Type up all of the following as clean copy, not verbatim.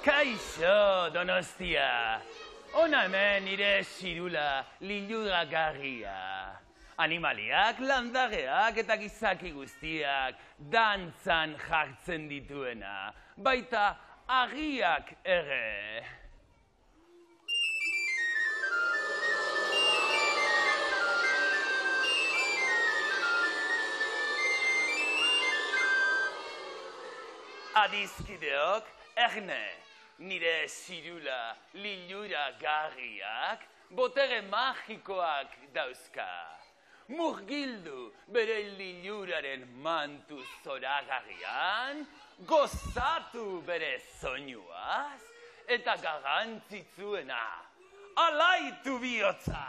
Kaixo, Donostia! Hona hemen nire xirula liluragarria. Animaliak, landareak eta gizaki guztiak dantzan jartzen dituena, baita harriak ere. Adiskideok, erne, nire xirula liluragarriak botere magikoak dauzka. Murgildu bere liluraren mantu zoragarrian, gozatu bere soinuaz, eta garrantzitzuena, alaitu bihotza!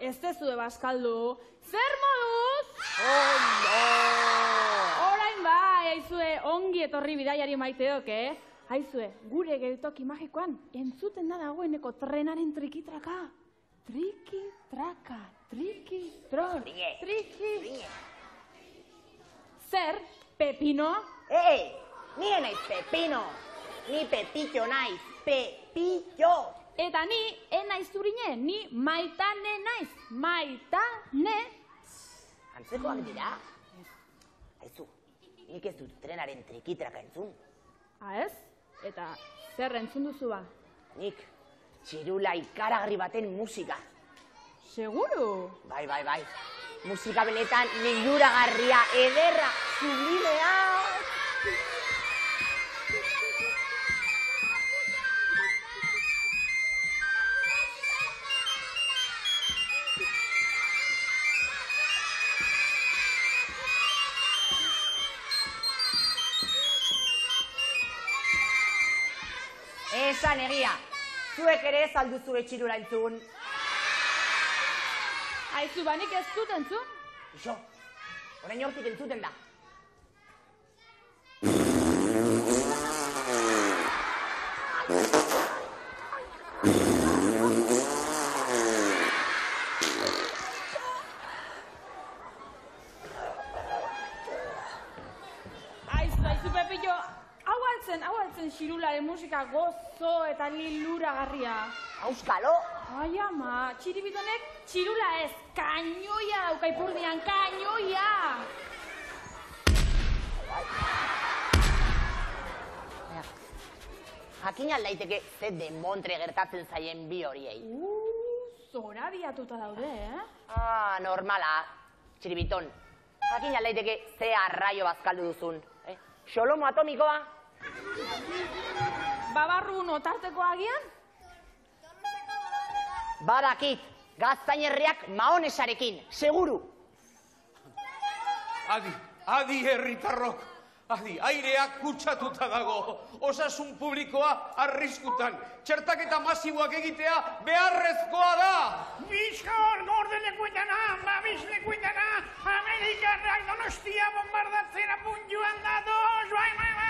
Ez tezu ebaskaldu. Zer moduz? Ondo! Orain bai, haizue, ongi etorri bidaiari maiteok, eh? Haizue, gure geltoki magikoan, entzuten da dagoeneko trenaren trikitraka. Trikitraka, trikitron, triki... Zer, pepino? Ei, nire naiz pepino. Ni pepillo naiz, pepillo. Eta ni, enaiz urine, ni maitane naiz, maitane. Antzekoak dira? Aizu, nik ez dut trenaren trikitraka entzun. Ha ez? Eta zer entzun duzu ba? Nik, txirula ikaragarri baten musika. Seguru? Bai, bai, bai. Musika benetan liluragarria, ederra, sublimea. Esan egia, zuek ere saldu zure txirula entzun. Aizu, banik ez dut entzun? Iso, orain hortik entzuten da. Aizu, Pepillo, hau altzen txirularen musika goz. Eta liluragarria. Auskalo? Ai ama, Txiribitonek txirula ez, kainoia dauka ipurdian, kainoia! Jakin aldaiteke ze demontre gertatzen zaien bi horiei. Zora biatuta daude, eh? Ah, normala, Txiribiton. Jakin aldaiteke ze arraio bazkaldu duzun. Xolomo atomikoa? Babarru notarteko agian? Badakit, gaztainerriak maonesarekin, seguru! Adi, adi herritarrok, adi, aireak kutsatuta dago, osasun publikoa arriskutan, txertaketa masiboak egitea beharrezkoa da! Bizkor, gordelekuetana, babislekuetana, Amerikarrak Donostia bombardatzera puntuan datoz, bai, bai, bai!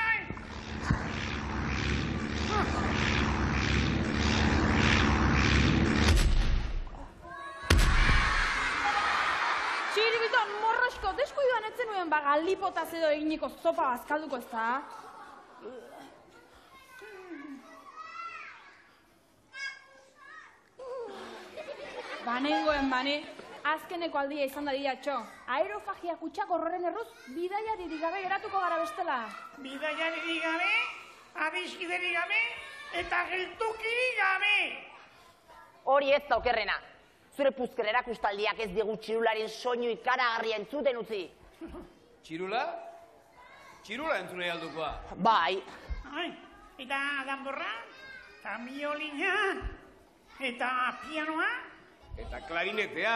Txiribiton, morrosko, deskuiduan etzen nuen baga lipotaz edo eginiko zopa bazkalduko ez da? Banengoen, bane, azkeneko aldia izan da diatxo. Aerofagia kutsak horroren erruz, bidaia dirigabe geratuko gara bestela. Bidaia dirigabe? Adiskideri gabe eta geltukiri gabe! Hori ez daukerrena. Zure puzkerera kustaldiak ez digu txirularen soinu ikaragarria entzuten utzi. Txirula? Txirula entzunei aldukoa. Bai. Eta danborra, eta biolina, eta pianoa. Eta klarinetea,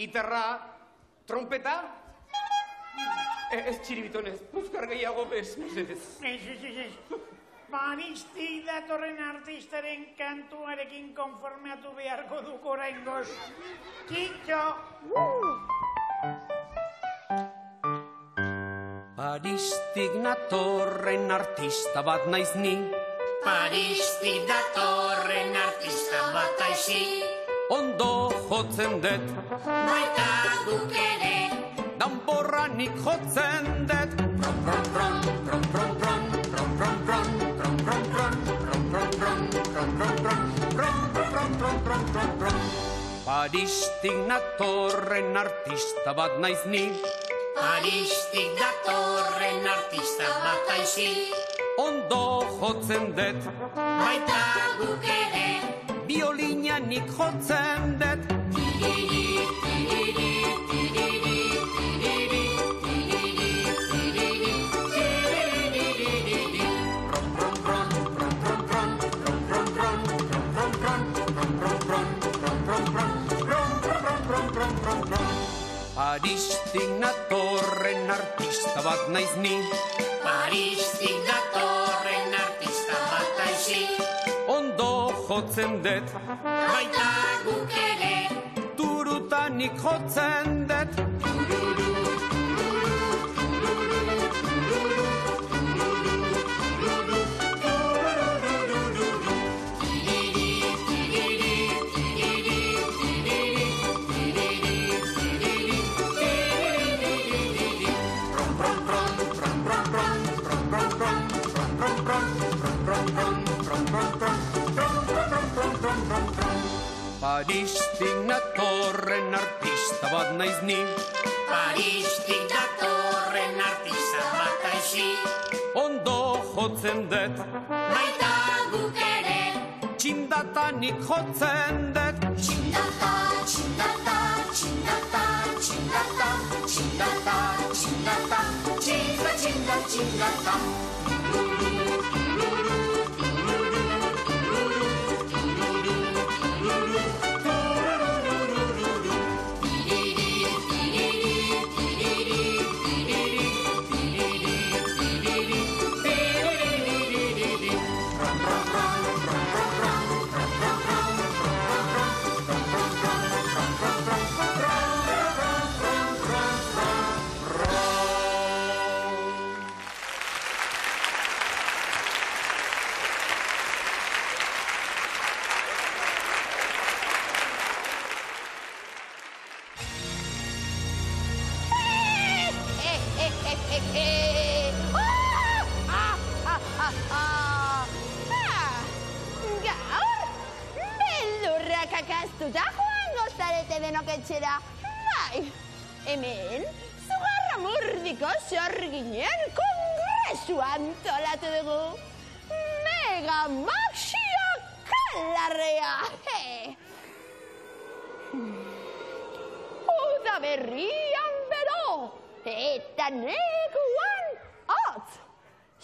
gitarra, trompeta. Ez Txiribiton ez, puzkar gehiago bez. Ez, ez, ez. Paristi datorren artistaren kantuarekin konformatu beharko duk oraingoz. Kitxo! Paristik datorren artista bat naiz ni. Paristik datorren artista bat aizi. Ondo jotzen det. Baita guk ere. Danborranik jotzen det. Prom, prom, prom, prom, prom, prom, prom, prom, prom, prom, prom, prom, prom, prom, prom, prom, prom, prom, prom, prom, prom. Paristik datorren artista bat naiz ni. Paristik datorren artista bat aizi. Ondo jotzen det. Baita guk ere. Biolinanik jotzen det. Txirri, txirri, txirri, txirri, txirri, txirri, txirri. Prom, prom, prom, prom, prom, prom, prom, prom, prom, prom, prom, prom, prom, prom, prom, prom, prom, prom. Paristik datorren artista bat naiz ni. Paristik datorren artista bat aizi. Ondo jotzen det. Baita guk ere. Turutanik jotzen det. Tururu, tururu, tururu, tururu, tururu, tururu. Txiriri, txiriri, txiriri, txiriri, txiriri, txiriri, txiriri. Prom, prom, prom, prom, prom, prom, prom, prom, prom, prom, prom, prom, prom, prom, prom, prom. Paristik datorren artista bat naiz ni. Paristik datorren artista bat aizi. Ondo jotzen det. Baita guk ere. Txindatanik jotzen det. Txindata, txindata, txindata, txindata, txindata, txindata, txindata, txindata, txindata. Kakaztuta joango zarete denok etxera, bai, hemen, zugarra murdiko zorginen kongresua antolatu dugu. Mega Maxio kalarrea, he! Uda berrian bero, eta neguan hotz.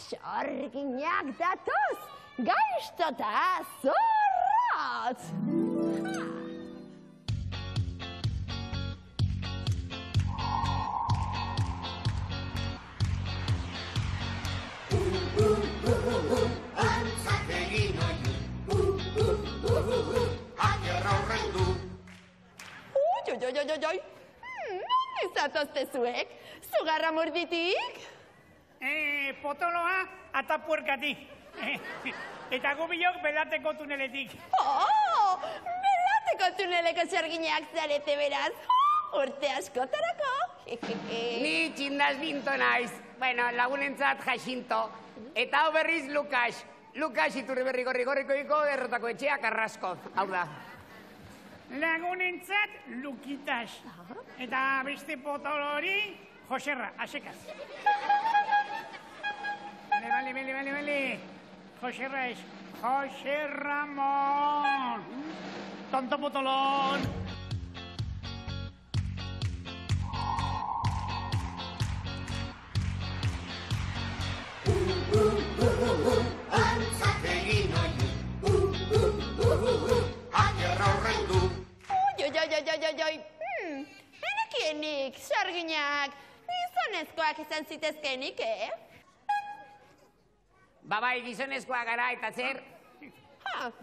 Zorginak datoz, gaiztota zorrotz. Antzak egin oin. Agerra horrein du. Ui. Nondi zatozte zuek? Zugarra morditik? Potoloa atapuerkatik. Eta gubilok belateko tuneletik. Belateko tuneleko zorginak zarete beraz. Urte askotarako. Ni txindaz binto naiz. Bueno, lagunentzat Jaxinto. Eta hau berriz Lukas. Lukas Iturri berri gorriko errotako etxeak Arraskoz. Hau da. Lagunentzat Lukitas. Eta beste potolo hori Joserra, asekaz. Bale. Joserra ez. Joserra mon. Tonto potolon. Antzak egin oin. Agerra horrein du. Ui. Benekienik, sorginak, gizonezkoak izan zitezkenik, Babai, gizonezkoa gara eta zer?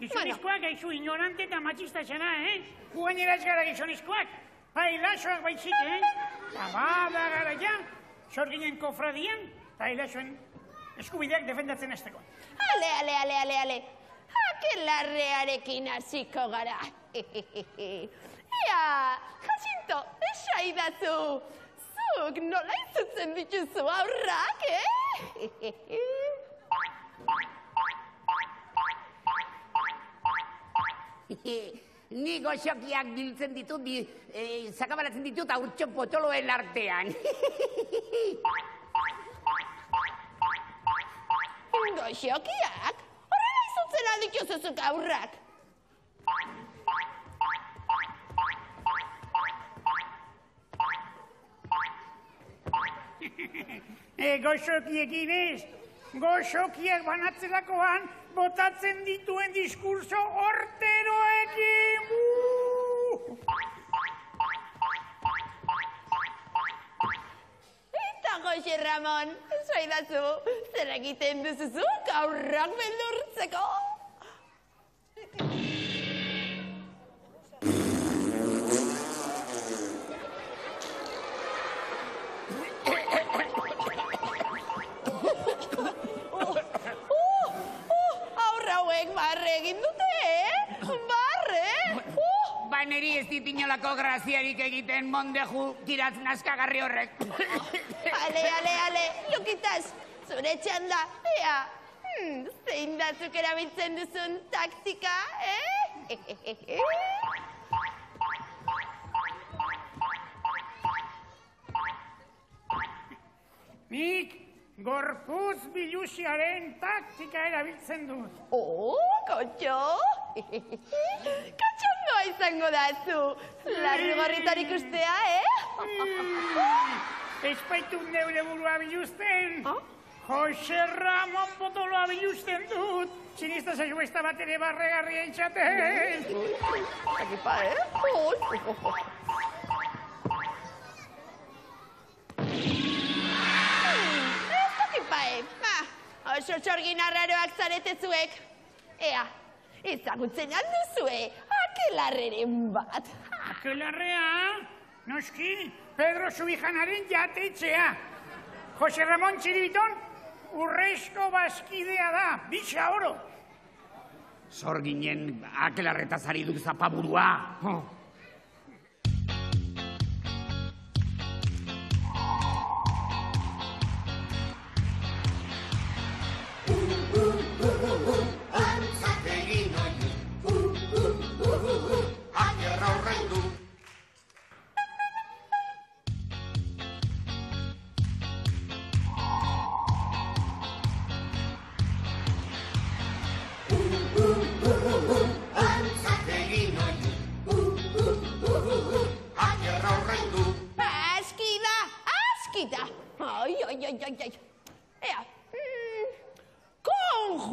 Gizonezkoak gaizu ignorante eta matxista zena, eh? Guainera ez gara gizonezkoak, pailazoak baizik, eh? Labada gara ja, sorginen kofradian, pailazoen eskubideak defendatzen azteko. Ale, akelarrearekin hartziko gara. Ea, Jacinto, esaidazu, zuk nola izutzen dituzu aurrak, eh? Ni goxokiak biltzen ditut, zakabalatzen ditut aurtxo potoloen artean. Goxokiak? Horrela izutzen aldituzuzuk aurrak. Goxokiekin ez, goxokiak banatzelakoan botatzen dituen diskurso horteroekin! Eta Jose Ramon, esaidazu, zer egiten duzuzuk aurrak beldurtzeko? Neri ez dit inolako graziarik egiten mondeju tiratz nazkagarri horrek. Ale, Lukitaz, zure txanda, ea, zein datzuk erabiltzen duzun taktika, eh? Nik gorpuz bilusiaren taktika erabiltzen dut. Kotxo? Kotxo noa izango da zu, larri gorritarik ustea, eh? Ezpaitu neure burua biluzten, Jose Ramon potoloa biluzten dut, sinistaz ezuesta bat ere barregarria itxaten. Akipa, Akipa, oso txorgin arraroak zaretezuek. Ea, ezagutzen alduzue, akelarreren bat. Akelarrea? Noski, Pedro Subijanaren jatetxea. Jose Ramon Txiribiton, urrezko bazkidea da, bisa oro. Zor ginen akelarretaz ari duk zapaburua.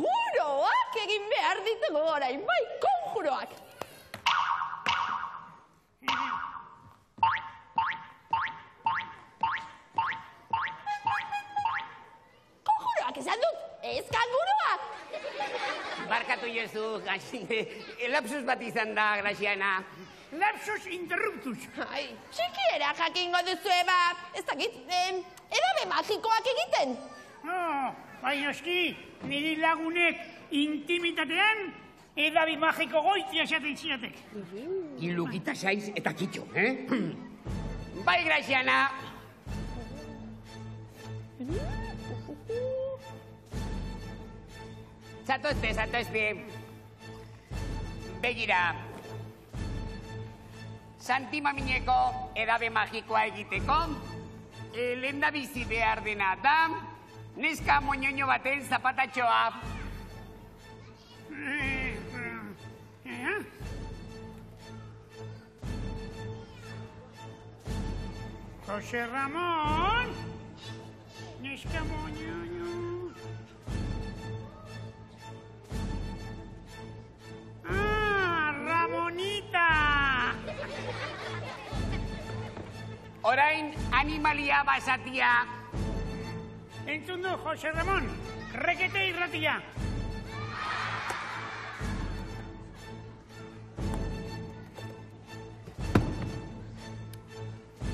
Konjuroak egin behar ditugu orain, bai, konjuroak. Konjuroak esan dut, ez kanguruak. Barkatu Jesu, lapsus bat izan da, Graziana. Lapsus interruptus. Txikiera jakingo duzu eba, ez dakit, edabe magikoak egiten. Baina eski, nire lagunek intimitatean edabe magiko goitia esaten zinatek. Ilukita saiz eta kitxo, eh? Bai, Graziana. Zatozte. Begira. Santimamineko edabe magikoa egiteko, lehendabizi behar dena da, neska moñoño baten zapatatxoa. Jose Ramon! Neska moñoño... Ramonita! Orain animalia basatia. Entzun du, Jose Ramon, Rekete irratia!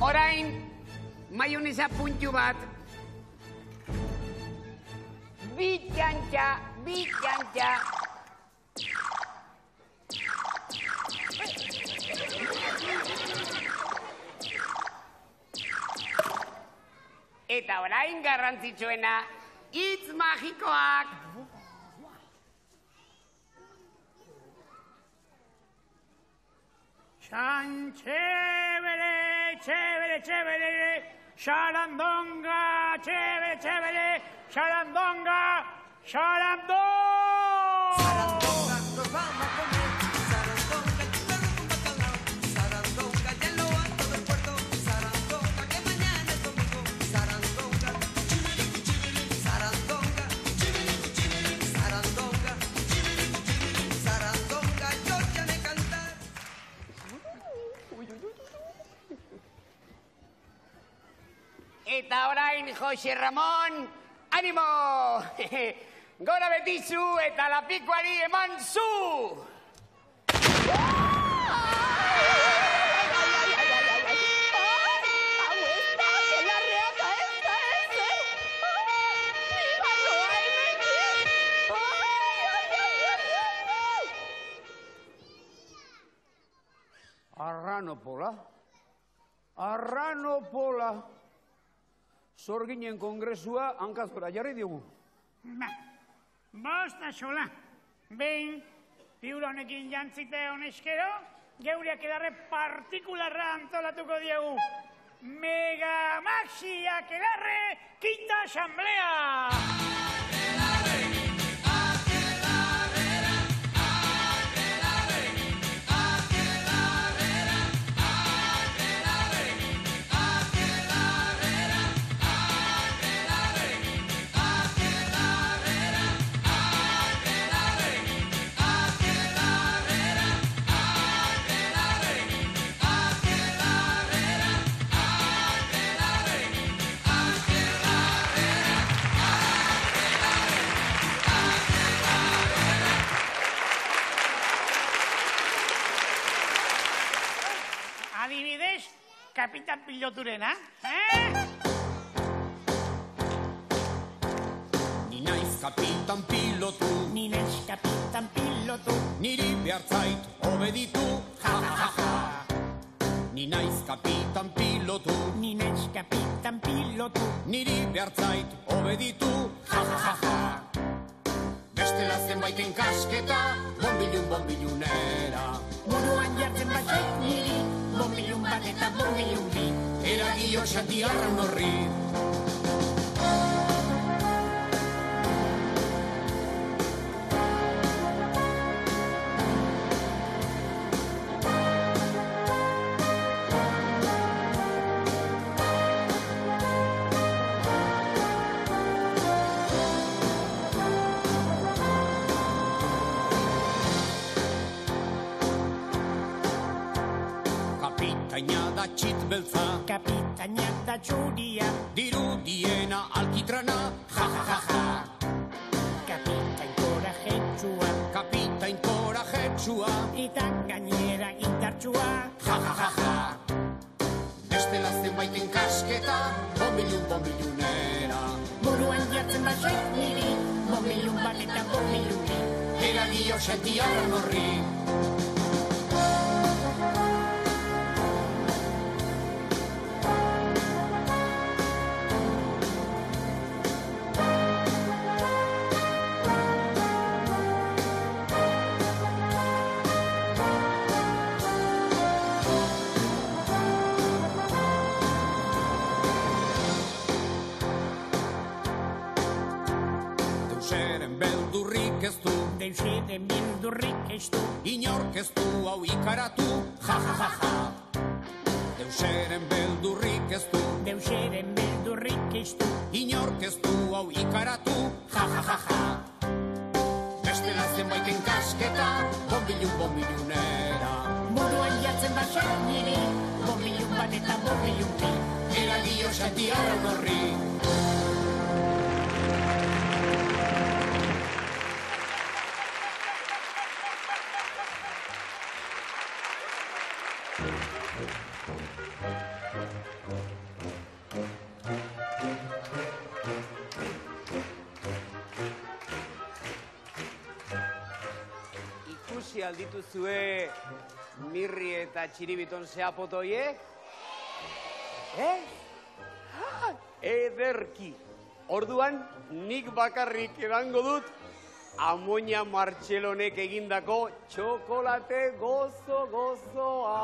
Orain, maionesa puntu bat. Bi txantxa. Eta orain garrantzitsuena, hitz magikoak. San txebere, txebere, txebere, xarandonga, txebere, txebere, xarandonga, xarandonga. Eta orain, Jose Ramon, animo! Gora betizu eta lapikuari eman zu! Arranopola. Zorginen kongresua hankazora jarri diogu. Bosta sola. Behin, piura honekin jantzite honezkero, geureak edarre partikularra antolatuko diogu. Megamaxiak edarre kinda asamblea! Kapitan piloturena, Ni naiz kapitan pilotu, niri behar zait obeditu, ha ha ha. Ni naiz kapitan pilotu, niri behar zait obeditu, ha ha ha. Bestela zenbaiten kasketa, bombilunera. Buruan jartzen batzait niri, bombilun bat eta bombilun bi, eragio xatiarran horri. Kapitaina da txuria, dirudiena alkitrana, ja ja ja. Kapitain korajetsua, eta gainera indartsua, ja ja ja. Bestela zenbaiten kasketa, bombilunera. Buruan jartzen bazait niri, bombilun bat eta bombilun bi, eragio xatiarran horri. Deuseren bildurrik ez du, inork ez du hau ikaratu, ja ja ja ja. Deuseren bildurrik ez du, inork ez du hau ikaratu, ja ja ja ja. Bestela zenbaiten kasketa, bombilunera. Buruan jartzen basak niri, bombilun bat eta bombilun bi, eragio xatiarran horri. aldituzue Mirri eta Txiribiton zeapotoiek? Eh? Ah, ederki. Orduan, nik bakarrik edango dut Amoña Martxelonek egindako txokolate gozo-gozoa.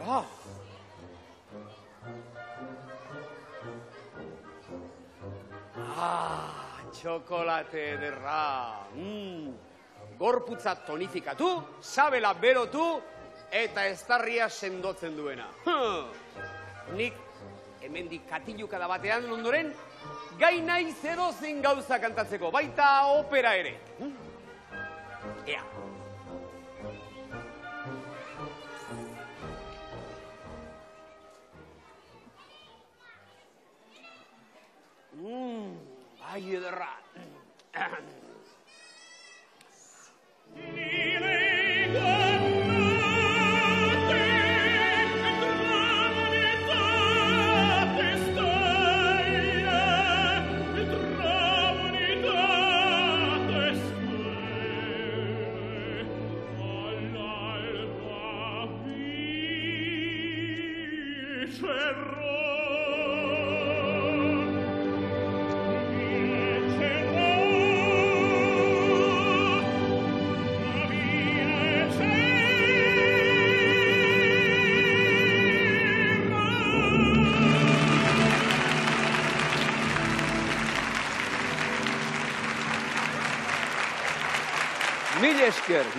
Ah. Ah, txokolate ederra. Gorputza tonifikatu, sabela berotu eta eztarria sendotzen duena. Nik hemendik katilukada batean ondoren, gai naiz edozein gauza kantatzeko, baita opera ere. Ea. Bai ederra.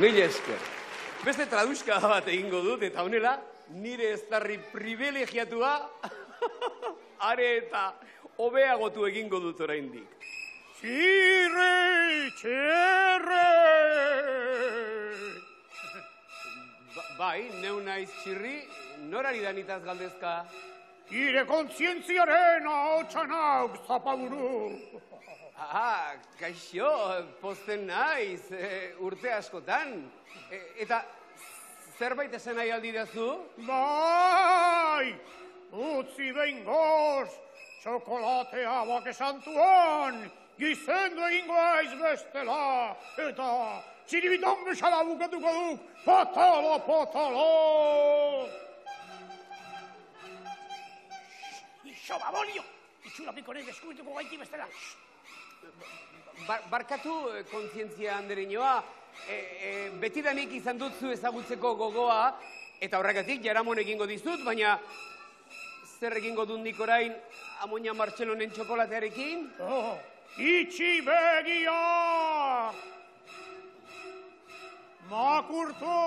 Mil esker. Beste traduska bat egingo dut eta honela nire eztarri privilegiatua are eta hobeagotu egingo dut oraindik. Txirri! Bai, neu naiz Txirri, norari da nitaz galdezka? Ire kontzientziaren ahotxanak zapaburu. Aha, kaixo, pozten naiz, urte askotan. Eta zerbait esan nahi aldidazu? Bai, utzi behingoz, txokolatea bakesantuan, gizendu egingo aiz bestela, eta Txiribiton bezala buketuko duk, patalo! Soba bolio! Itxura pikorek eskuituko gaiti bestela. Barkatu, kontzientzia andereñoa, betidanik izan dut zu ezagutzeko gogoa, eta horregatik jaramon egingo dizut, baina zer egingo dut nik orain Amoña Martxelonen txokolatearekin? Itxi begia! Makurtu!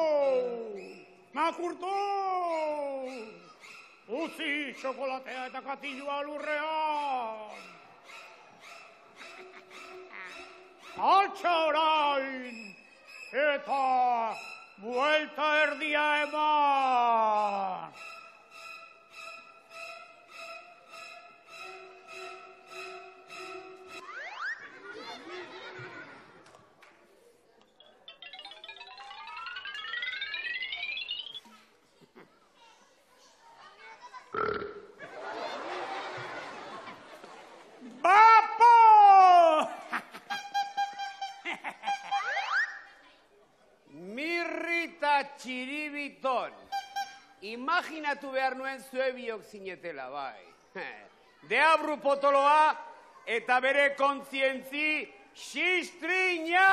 Utzi txokolatea eta katilua lurrean! Altxa orain! Eta buelta erdia eman! Txiribiton, imaginatu behar nuen zuebiok zinetela, bai. Deabru potoloa eta bere kontzientzi xistriña!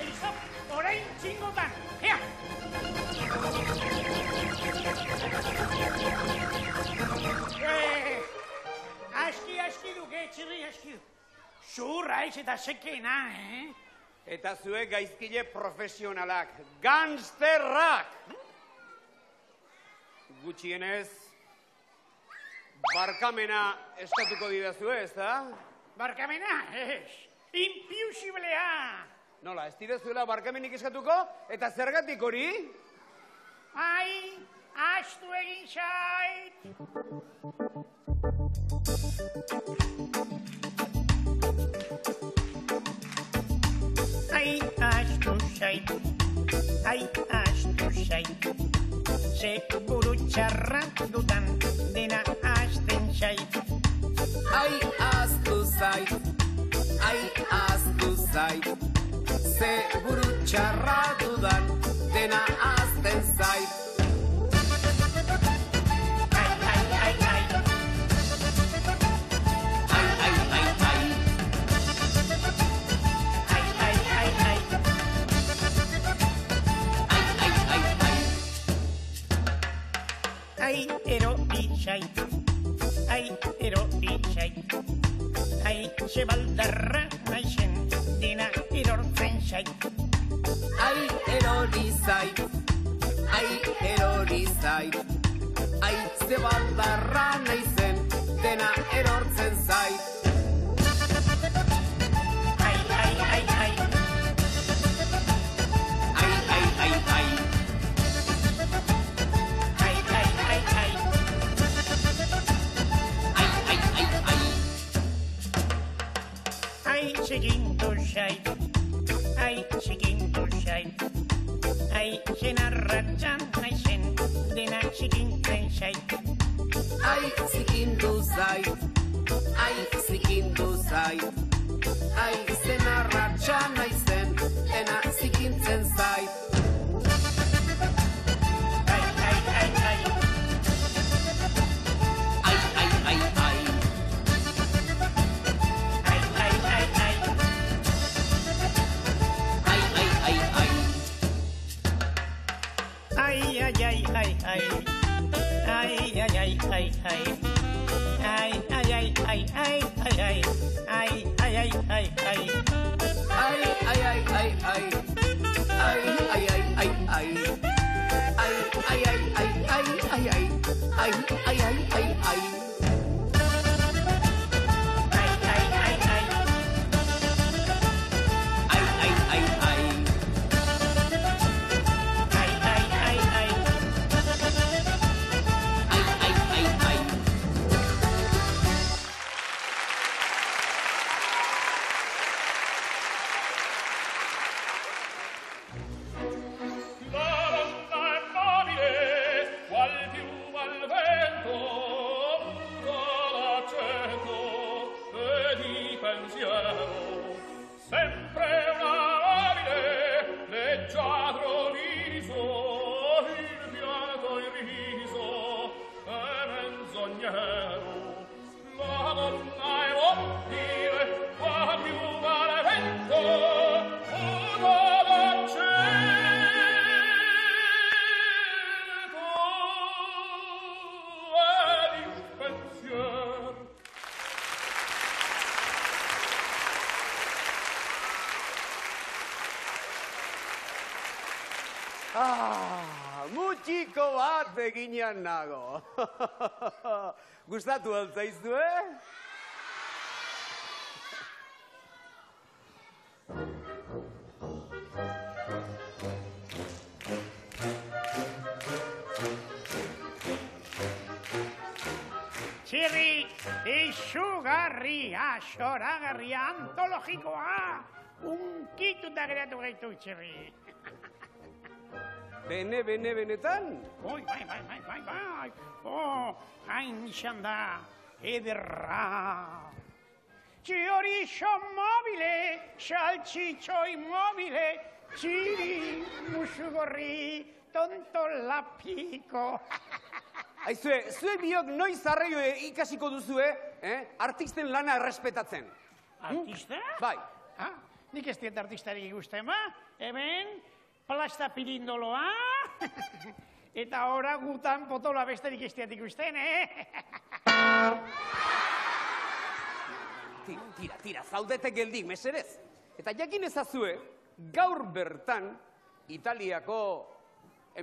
Elizop, orain txingotan, ea! Aski duke, Txirri, aski duke. Zurra aiz eta sekena, eh? Eta zuek gaizkile profesionalak, gangsterrak! Gutxienez, barkamena eskatuko didazu ez, da? Barkamena? Ez, impiusiblea! Nola, ez direzuela barkamenik eskatuko, eta zergatik hori? Ai, astu egin zait! Ai, astu zait, ai, astu zain. Seguru txarra dudan dena hasten zait. Ai ahaztu zait, ai ahaztu zait. Seguru txarra dudan dena hasten zait. Ai erori zait, ai erori zait. Ai zebaldarra naizen dena erortzen zait. Ai erori zait, ai erori zait. Ai zebaldarra naizen dena erortzen zait. Segindu zait, ai segindu zait. Ai senarratxan naizen dena segintzen zait. Ai segindu zait, ai segindu zait. Ai senarratxan naizen dena segintzen zait. Mutxiko bat beginean nago. Gustatu altzaiztu, Txirri, izugarria, zoragarria, antologikoa, unkituta geratu gaitu, Txirri. Benetan? Bai. Hain izan da, ederra. Txorizo mobile, saltxitxoi mobile, txiri, musugorri, tonto lapiko. Aizue, zue biok noiz arreio ikasiko duzue, artisten lana errespetatzen. Artista? Bai. Nik ez diet artistari ikusten, ba? Hemen... Plasta pirindoloa, eta hora gutan potola besterik estiatik usten, Tira, zaudete geldik, mesedez. Eta jakin ezazue, gaur bertan, Italiako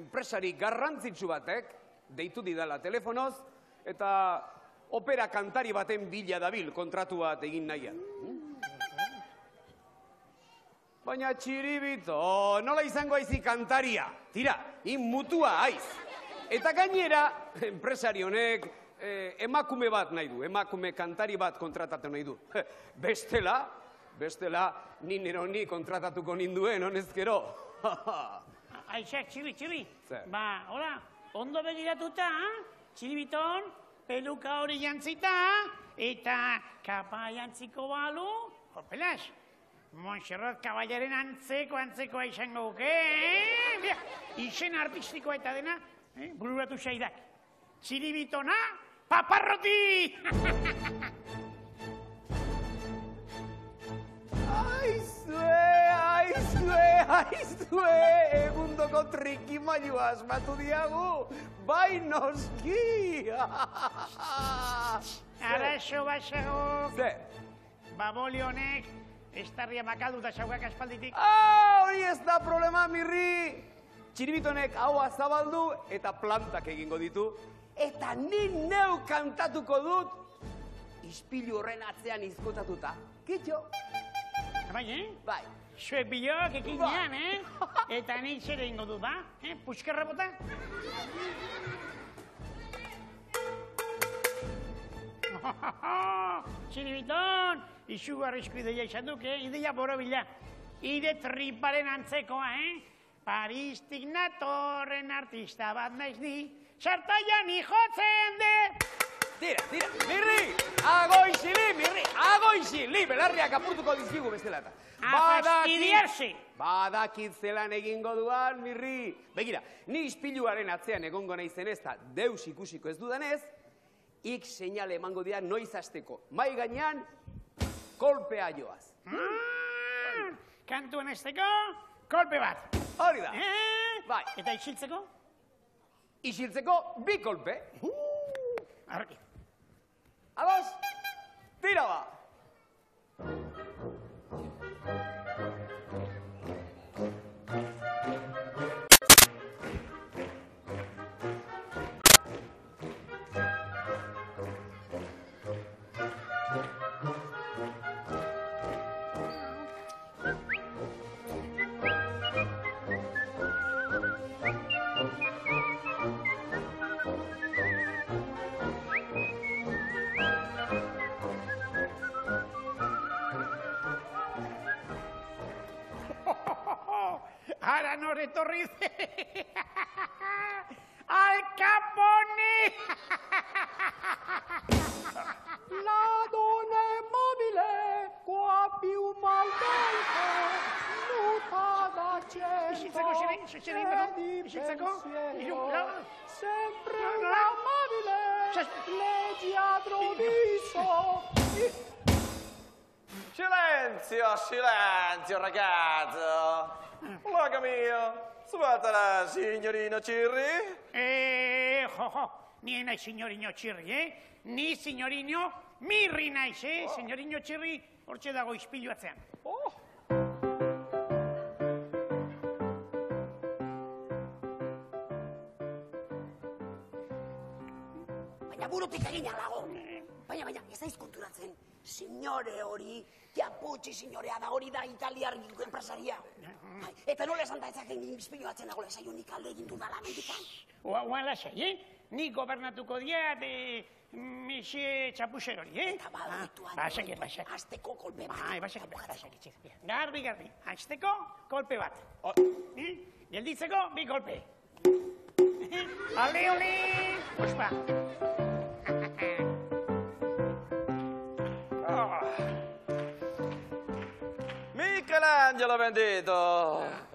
enpresari garrantzitsu batek, deitu didala telefonoz, eta opera kantari baten bila dabil kontratu bat egin nahian. Baina Txiribito, nola izango aizi kantaria. Tira, inmutua aiz. Eta gainera, enpresari honek emakume bat nahi du, emakume kantari bat kontratatu nahi du. Bestela, ni kontratatuko ninduen, honezkero. Aixek, txirri. Zer? Ba, hola, ondo begiratuta, Txiribiton, peluka hori jantzita, eta kapa jantziko balu, hopelas, Montserrat Kabailaren antzekoa izango guke, bia, izen artistikoa eta dena, bururatu zaidak. Txiribitona, paparroti! Aizue, egundoko trikimailua asmatu diagu, bai noski! Arazo basagok! Zer? Baboli honek, estarria makaldu eta zaukak aspalditik. Hori ez da problema, Mirri! Txiribitonek hau azabaldu eta plantak egingo ditu. Eta ni neu kantatuko dut, ispilu horren atzean izkutatuta. Kitxo? Bai, Bai. Zuek bilok ekin dian, Eta nik zer egingo dut, ba? Puskerra bota? Txiribiton, izugarrizko ideia izan duk, ideia borobila. Ide triparen antzekoa, Paristik natorren artista bat naiz ni, sartaian ijotzen de... Tira, Mirri, agoi zili, belarriak apurtuko dizkigu bestela eta. Afastidiarzi! Badakit zelan egingo duan, Mirri. Begira, ni izpiluaren atzean egongo naizen ez da deus ikusiko ez dudanez, ik seinale emango dira noiz azteko. Mai gainean, kolpea joaz. Kantuan azteko, kolpe bat. Hori da. Bai. Eta isiltzeko? Isiltzeko, bi kolpe. Arraki. Ados, tira ba! Ara nore torri ze! Al Capone! La donna è mobile, qua più maldante, nuda da cento e di pensiero, sempre una mobile, leggi a troviso. Silenzio ragazzo! Loca mia, sbatala, signorino Txirri? Ni naiz signorino Txirri, Ni signorino Mirri naiz, Signorino Txirri, hortxe dago izpilu atzean. Baina burutik egina dago. Baina, ez daiz konturatzen. Signore hori, Tiaputxi signorea da, hori da italiar enpresaria. Eta nola esan da ezaken izpilu atzen dago lezaion nik alde egin dudala mendikan. Oan lasai, Nik gobernatuko diat, misie txapuxer hori, Eta badoituan. Basakit. Azteko kolpe bat. Basakit. Garbi. Azteko kolpe bat. Gelditzeko, bi kolpe. Ole. Ospa. Angelo bendito,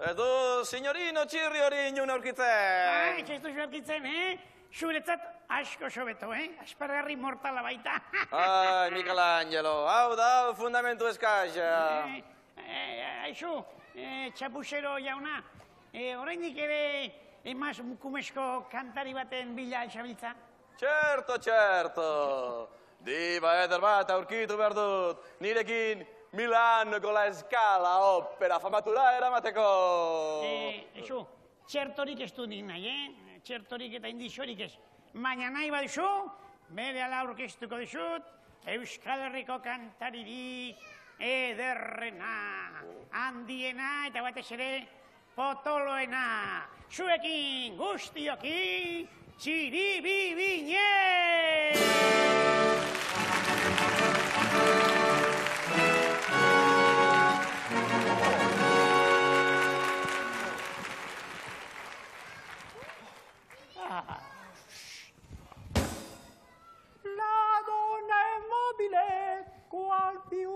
edo signorino Txirri hori inun aurkitzen. Ez duzu aurkitzen, Zuretzat asko sobeto, aspergarri mortala baita. Michelangelo, hau da fundamentu eskaxa. Aizu, txapuzero jauna, horrendik ere emaz mukumezko kantari baten bila esabiltza? Txerto. Diba eder bat aurkitu behar dut, nirekin Milanoko la eskala opera famatura eramateko. Eso, txertorik ez dut nik nahi, txertorik eta indiziorik ez. Baina nahi baduzu, bere ala aurkeztuko dizut, Euskal Herriko kantaririk ederrena, handiena eta batez ere potoloena. Zuekin guztiokin, Txiribibine!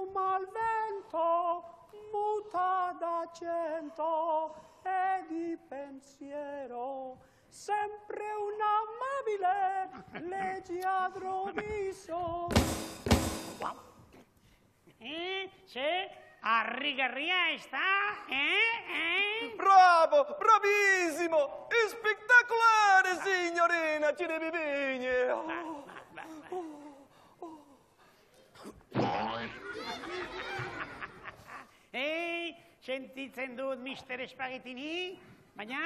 piuma al vento, muta d'accento e di pensiero, sempre un amabile leggiadro viso. Sì? A righeria sta, Bravo, bravissimo, è spettacolare, signorina Txiribiton. Ehi, sentitzen dut, Mr. Spaghettini, baina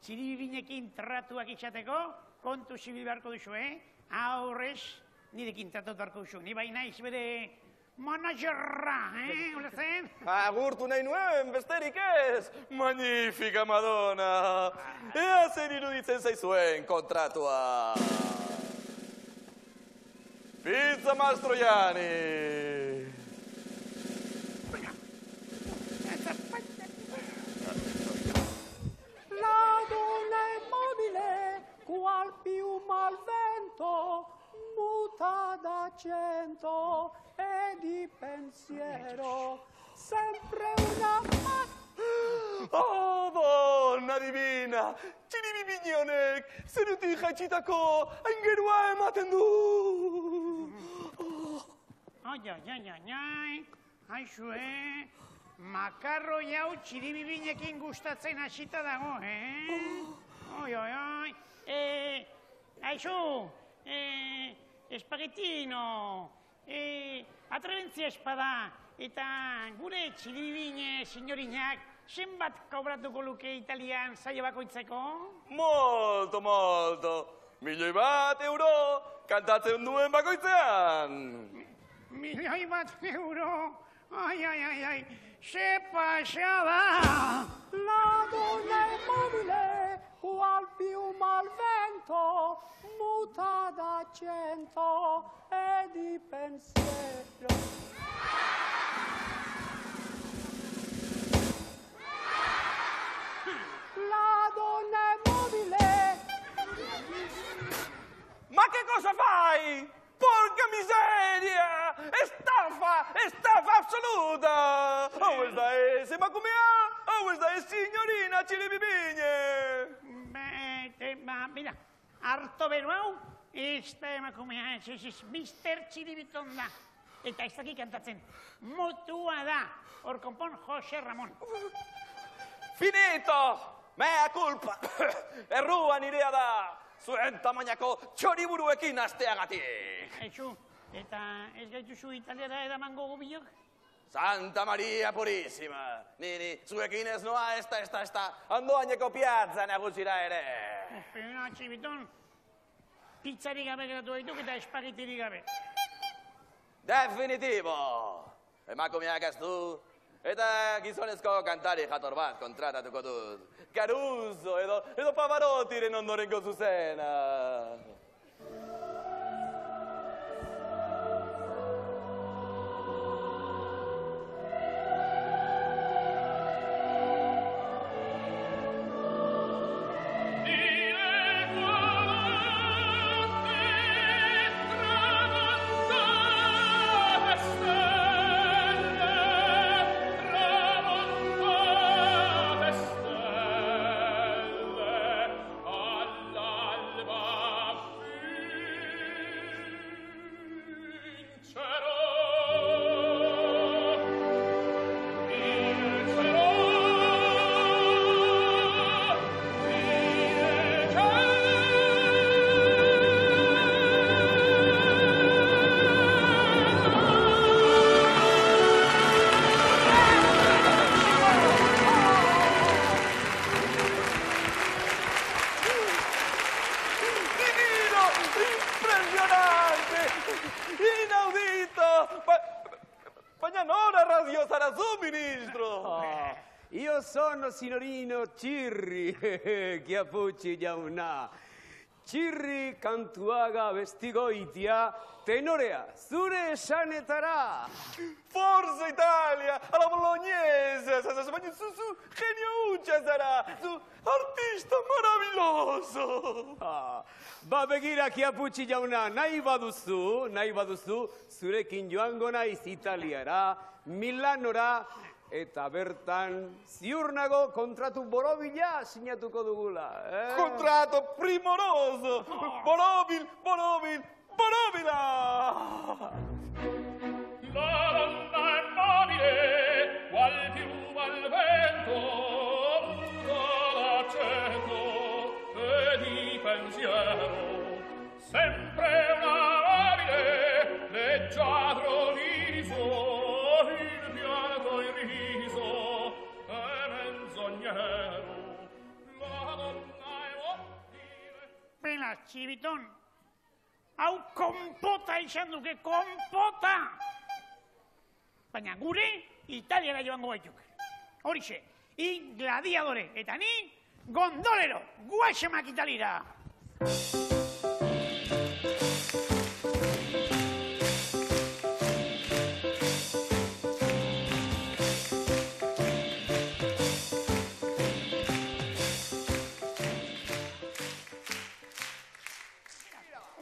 Txiribibinekin tratuak itxateko, kontu zibil beharko duzue, aurrez nirekin tratatu beharko duzu, ni baina izbere... Managerra, ulertzen? Agurtu nahi nuen, besterik ez! Magnífica, Madonna! Ea zer iruditzen zaizuen kontratua! Pizza Mastroianni! La donna immobile, qual piuma al vento, muta d'accento e di pensiero, sempre una... Oh, donna divina! Txiribibinonek, zerutik jaitsitako aingerua ematen du! Ai, haizue, makarro jau Txiribibinekin gustatzen hasita dago, Aizu! Espagetino, atrebentzia espada, eta gure Txiribibine signorinak zenbat kobratuko luke italian saio bakoitzeko? Molto, molto, 1.000.000 euro kantatzen duen bakoitzean. 1.000.000 euro? Ai, ze pasada! La donna immobile, qual piuma al vento, muta d'accento e di pensiero. La donna immobile... Ma che cosa fai? Porca miseria! È staffa assoluta! Oh, questa è Semakumea! Oh, questa è signorina Txiribibine! Ma, mira, harto beru hau, esta emakumea, Mr. Txiribiton da. Eta ez dakik kantatzen, mutua da, hor konpon Jose Ramon. Finito, mea culpa, errua nirea da, zuen tamainako txoriburuekin asteagatik. Aizu, eta ez gaituzu italiara eramango gobilok? Santa Maria Purísima, niri, zuekin ez noa ez da, handoaineko piatzan agusira ere. Espera, Txiribiton, pizzarik gabe geratu haituk eta espagetirik gabe. Definitibo, emakumeak ez du, eta gizonezko kantari jator bat kontratatuko dut. Caruso edo Pavarotiren ondorenko zuzena. Sono signorino Txirri, chiapucci jauna. Txirri kantuaga bestigoitia, tenorea, zure esanetara. Forza Italia, alla bolognese, genio hutsa zara, zu artista. Cristo maravilloso! Ah, ba begira Kiaputxi jauna, nahi baduzu, zurekin joango naiz Italiara, Milanora, eta bertan ziur nago kontratu borobila sinatuko dugula. Kontratu primoroso! Borobila! La donna immobile, qual piuma al vento, sola cieco e di pensiero, sempre una amabile, leggiadro liso, il pianto irriso e menzognero. La donna immobile... Bela, Txiribiton, hau konpota izan duke, konpota! Baina gure, Italiara joango baituk. Horixe, gladiadore, eta ni, gondolero, guaxemak Italira!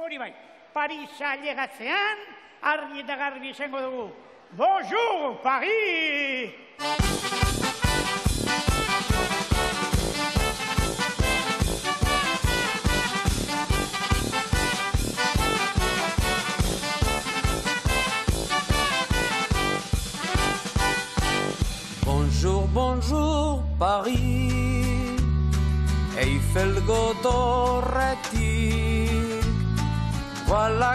Hori bai, Parisa llegatzean, argi eta garbi izango dugu. Bonjour, Paris! Bonjour, bonjour, Paris! Eiffel gotorretik, bala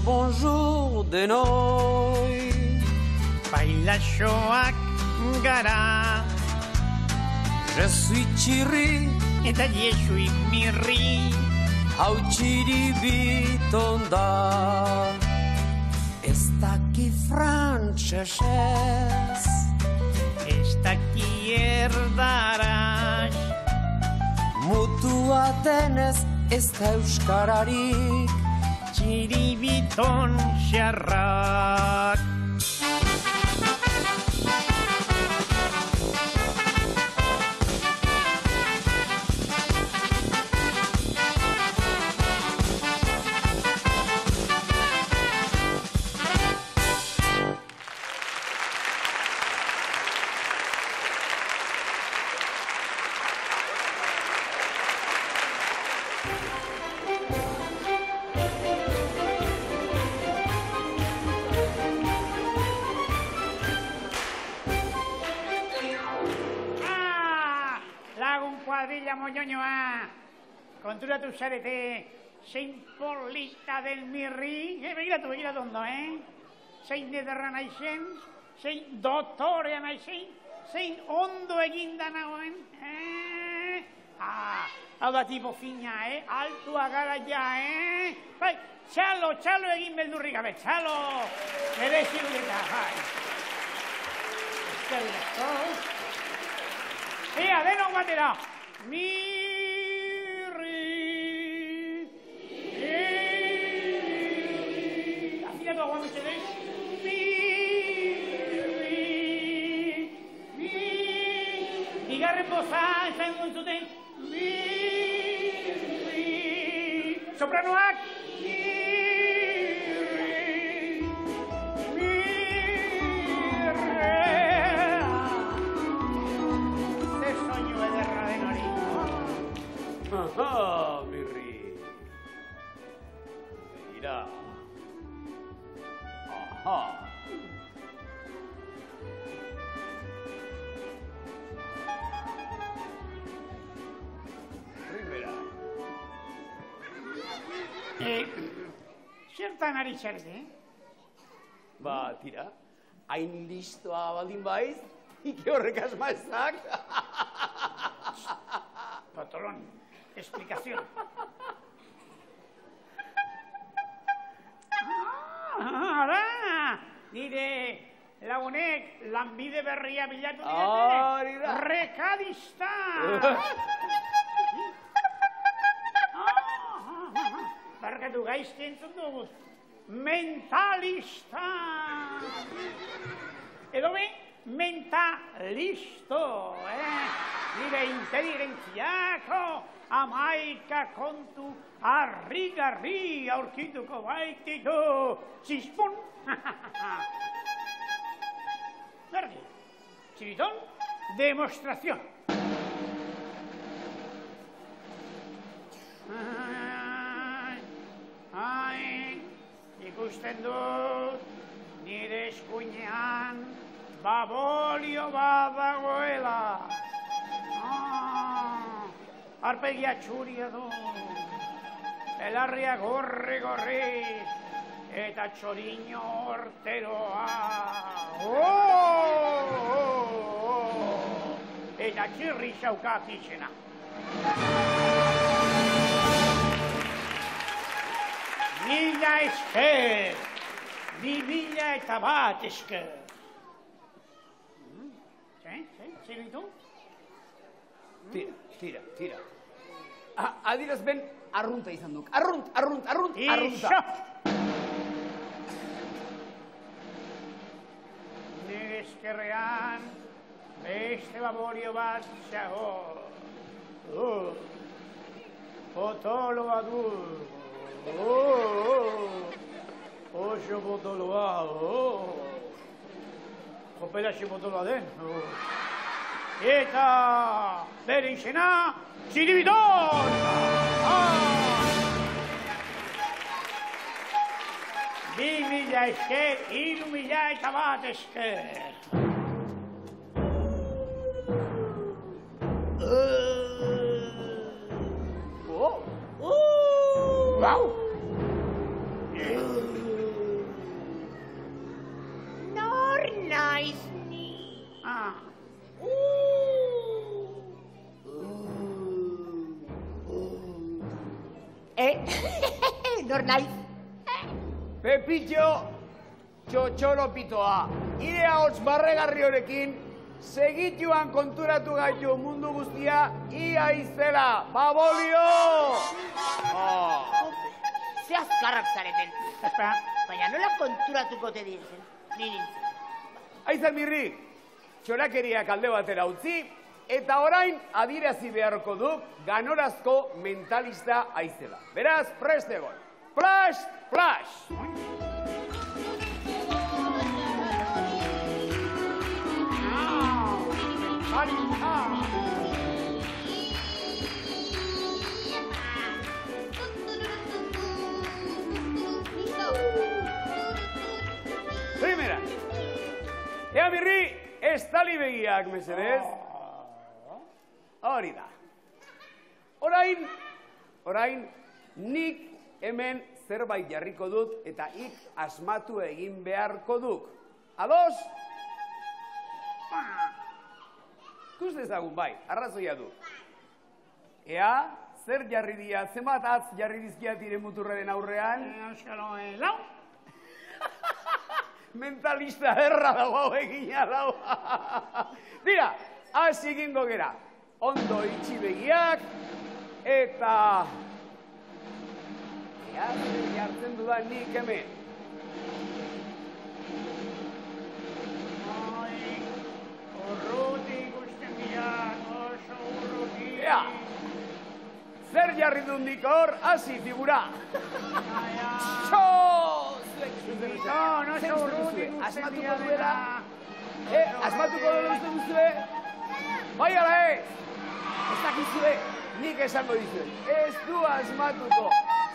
Bonjour denoi, bailaxoak gara. Je suis Txirri, eta je suis Mirri, hau Txiribiton da. Ez daki frantsesez, ez daki erdaraz, mutua denez ez da euskararik, Txiribiton xarrak. Konturatu zarete, zein polita del Mirri, begiratu ondo, zein ederra naizen, zein dotorea naizen, zein ondo eginda nagoen, hau da tipo fina, altua gara ja, bai, txalo egin beldurrik gabe, txalo, ere zirudeta, bai. Ezkerreko, ea, denok batera, Mirri, afilatu aguan betxerein, Mirri, bigarren boza esan gontzuten, Mirri, sopranoak, Mirri, ze soinu ederra den hori. Aha, Mirri. Begira. Aha. Rivera. Zertan ari txarri? Ba, tira, hain listoa baldin baiz, ike horrek asma ezak. Potolon, explikazion. Ara, nire lagunek lanbide berria bilatu direte. Rekadista! Barkatu gaizki entzun dugu. Mentalista! Edo be, mentalisto, nire inteligentziako amaika kontu harri-garri aurkituko baititu. Txispun! Berdi, Txiribiton, demostrazion. Ikusten dut, nire eskuinean babolio bat dagoela. Arpegia txuria du, belarria gorri-gorri, eta txoriño horteroa. Eta txirri xauka kitxena. Mila esker, 2001 esker. Txiribiton? Tira. Adirazben arrunta izan duk. Arrunta. Nire eskerrean, beste baborio bat xago. Potoloa duk. Oso botoloa, koperaxe botoloa den. Eta bere izena, Txiribiton! Bi mila esker, 3.001 esker. Wow! Nor naiz ni. Nor naiz? Pepitxo txotxoropitoa. Ire ahots barregarri horekin, segituan konturatu gaitu mundu guztia ia izela. Babolio! Ze azkarrak zareten. Baina nola konturatuko te dizen, nirintzen. Aizan Mirri, txorakeriak alde batera utzi, eta orain adierazi beharko duk ganorazko mentalista aizela. Beraz, prest egon. Plash, plash! Primera. Ea Mirri, estali begiak, mesedez. Hori da. Orain, nik hemen zerbait jarriko dut eta ik asmatu egin beharko duk. Ados? Kus dezagun, bai, arrazoia du. Ea, zer jarri dia, zemat atz jarri dizkiat ire muturraren aurrean? Lau? Mentalista erra dago egina lau. Dira, hasi egingo gera. Ondo itxi begiak, eta... Ea, zer jartzen dudan nik hemen. Urruti ikusten biak, oso urruti. Ea, zer jarri dundik hor, hasi figura. Txoz! Txon, oso urruti ikusten biak dela. Asmatuko dela uste duzue? Bai ala ez! Ez dakizue, nik esango dizue. Ez du asmatuko.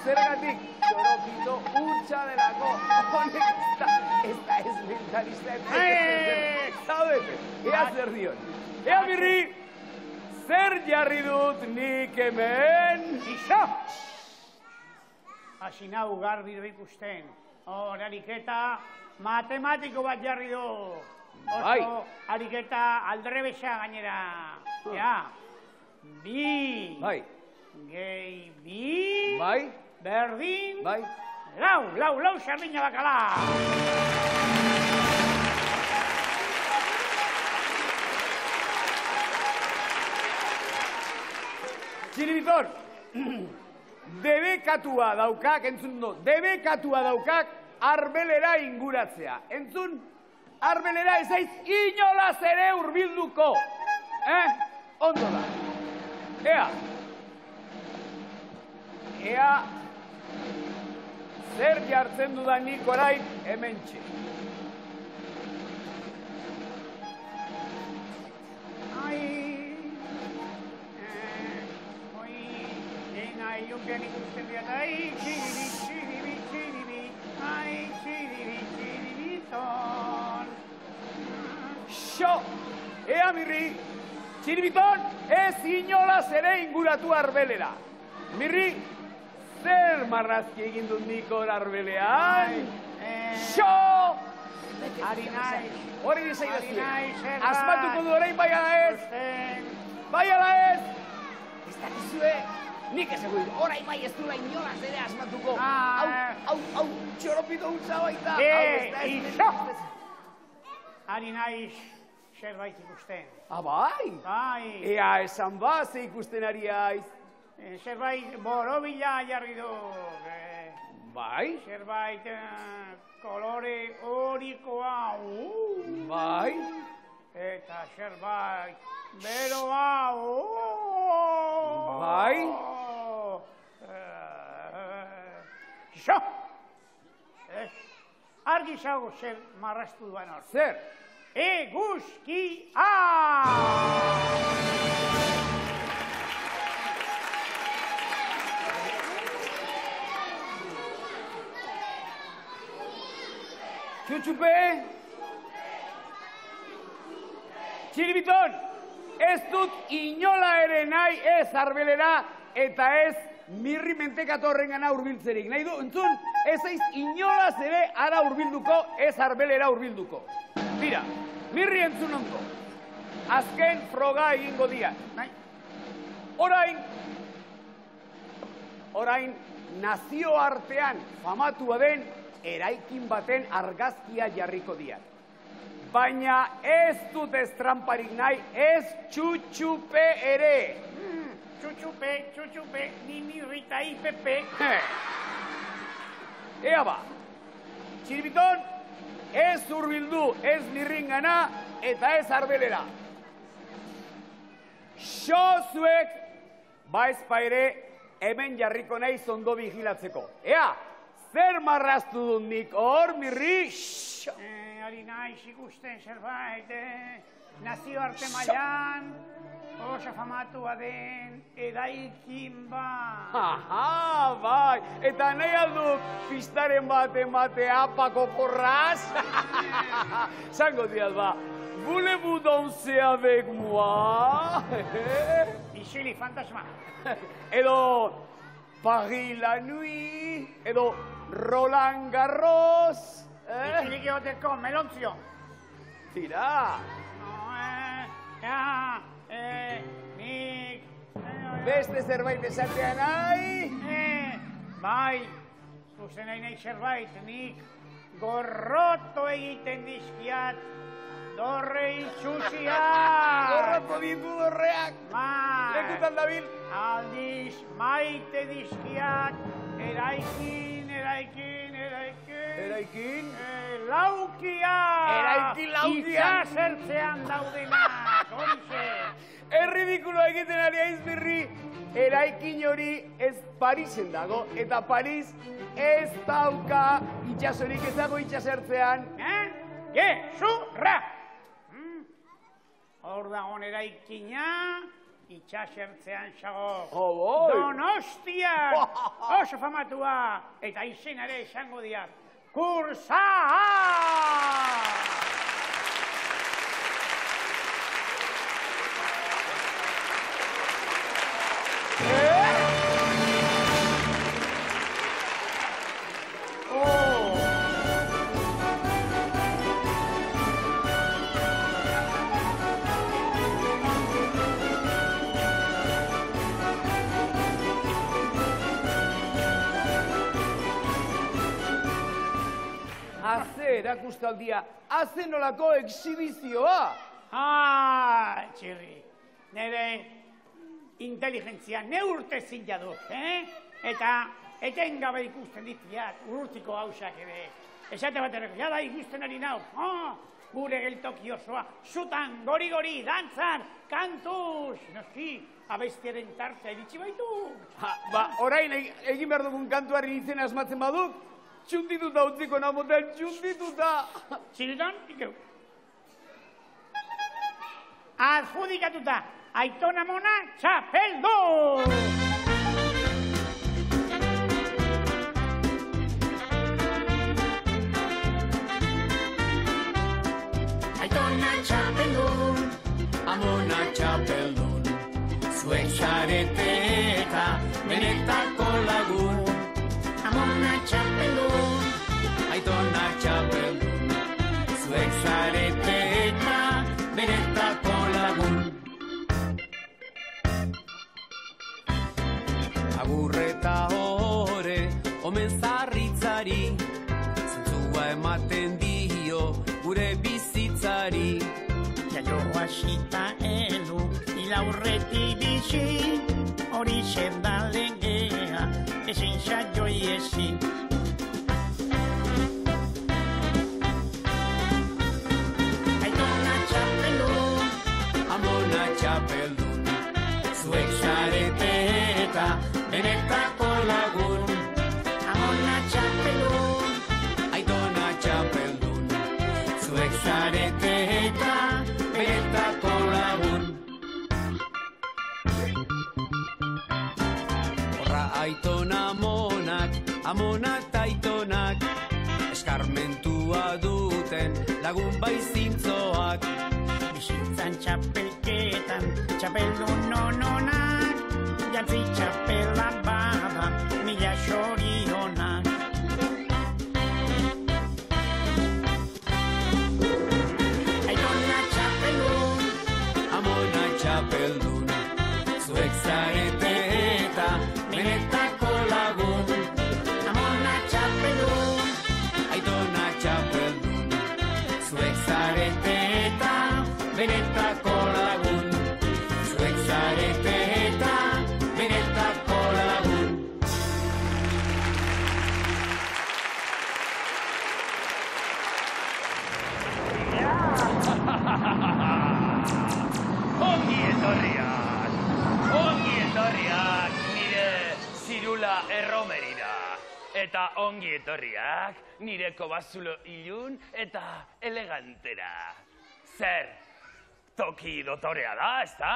Zergatik, txoropito urtsa delako. Honek ez da ez mentalista. Zaudete, ea zer dion. Ea Mirri, zer jarri dut nik hemen? Iso! hasi nau garbi ikusten. Horarik eta matematiko bat jarri do. Oso ariketa aldrebesa gainera. Ja. Bi. Bai. Gehi bi. Bai. Berdin. Bai. Lau sardina bakala. Txiribiton, debekatua daukak, entzun do, debekatua daukak arbelera inguratzea. Entzun, arbelera ezaiz inolaz ere urbilduko. Ondo da. Ea, zer jartzen dudan nik orain hemen txik. Ai, un piano ikusten diat, ai, txiribi, ai, txiribiton. Xo, ea Mirri, Txiribiton ez inolaz ere inguratu arbelera. Mirri, zer marrazki egin dut niko arbelean? Xo! Hori desaidazio. Azmatuko du orain bai ala ez? Bai ala ez? Ez dakizue? Nik ezagun, orain bai ez dula inolaz ere asmatuko. Hau, txoropito hutsa baita. Itxo! Ari naiz zerbait ikusten. Abai? Bai. Ea, esan baz ikusten ari aiz. Zerbait borobila jarri du. Bai? Zerbait kolore horikoa. Bai? Eta zerbait beroa. Bai? Xo! Argi zago zer marraztu duan hor. Zer? Eguzkia! Txutxupe! Txiribiton! Ez dut inola ere nahi ez arbelera eta ez Mirri mentekatu horren gana urbiltzerik. Nahi du, entzun, ez aiz inolaz ere ara urbilduko, ez arbelera urbilduko. Tira, Mirri entzun onko. Azken froga egingo dian. Orain, nazioartean famatua den eraikin baten argazkia jarriko dian. Baina ez dut ez tramparik nahi, ez txutxupe ere. Txutxupe, nimi rita ipepe. Ea ba, Txiribiton, ez urbildu, ez mirringana eta ez arbelera. Xozuek, baizpa ere, hemen jarriko nahi zondo vigilatzeko. Ea, zer marraztu dut nik hor, Mirri? Hori nahi zikusten zerbait, nazio arte maian. Osa famatua den eraikin bat. Aha, bai, eta nahi aldu pistaren bat emate apako porraz. Zango diaz ba, voulez-vous danser avec moi? Isili, fantasma. Edo Paris la nuit, edo Roland Garros. Isili geoteko, melontzio. Tira. Beste zerbait esatea nahi? Bai, zuzen nahi zerbait, nik gorroto egiten dizkiat, dorrei txusiak. Gorroto ditu dorreak. Lekutan dabil. Aldiz maite dizkiat, eraikin. Laukiak. Itxas ertzean daudenak, horixe. Erridikulo egiten ari aizbirri, eraikin hori ez Parisen dago, eta Paris ez dauka itxasorik ez dago itxasertzean. Gezurra! Hor dagoen eraikina, itxasertzean zago. Donostia! Oso famatua, eta izenare esango diak. Kursaha! erakustaldia, azenolako exhibizioa. Ah, Txirri, nire inteligentzia neurte zila du, eta etengabe ikusten ditiak urrutiko hausak ere. Esate baterako, jada ikusten ari nau, gure geltoki osoa, zutan, gori-gori, dantzan, kantuz, noski, abestiaren tartza eritxi baitu. Ba, orain egin behar dugun kantuaren izena asmatzen baduk, txundituta utziko namoten, txundituta. Txiribiton, ikeu. Adjudikatuta, aitona mona txapeldu! Amona txapeldun, zuek zarete eta benetako lagun. Amona txapeldun, aitona txapeldun, zuek zarete eta benetako lagun. Agurreta hore, omen zarritzari, zentzua ematen dio gure bizitzari. Joa zita elu, ilaurreti bizi, hori zendan legea, ezin zaioi ezin. Aitona txapeldun, amona txapeldun, zuek zarete eta benetako lagun. Amona txapeldun, aitona txapeldun, zuek zarete eta benetako lagun. Horra aitona monak, amona taitonak, eskarmentua duten lagun baizintzoak. Bizitzan txapelketan, txapeldun nononak, jantzi txapelan bada, mila xorionak. Zuek zarete eta benetako lagun. Amona txapeldun, aitona txapeldun, zuek zarete eta benetako lagun. Zuek zarete eta benetako lagun. Ongi etorriak, ongi etorriak, nire zirula erromerira. Eta ongi etorriak, nire kobazulo ilun eta elegantera. Zer, toki dotorea da, ezta?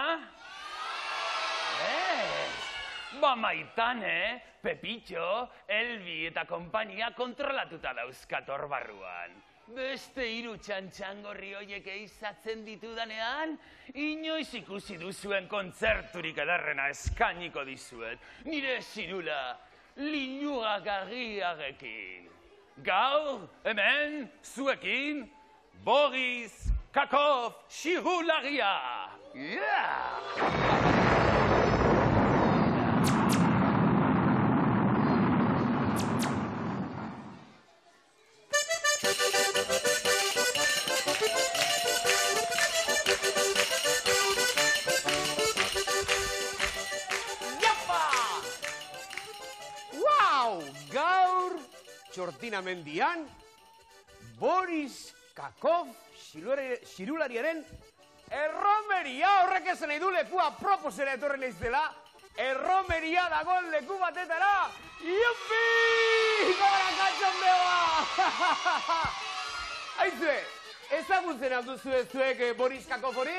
Ba Maitane, Pepitxo, Elbi eta kompania kontrolatuta dauzkator barruan. Beste hiru txantxangorri horiek eizatzen ditudanean, inoiz ikusi duzuen kontzerturik edarrena eskainiko dizuet, nire zirula, linuak agiagekin. Gaur, hemen, zuekin, Boris Kakov zirularia! Txortina mendian, Boris Kakov zirulariaren erromeria, horrek esan nahi du lekua proposera etorren ez dela, erromeria dagoen leku batetara, jupi! Gora katxon behoa! Aizue, ezagutzen alduzu ez zuek Boris Kakov hori?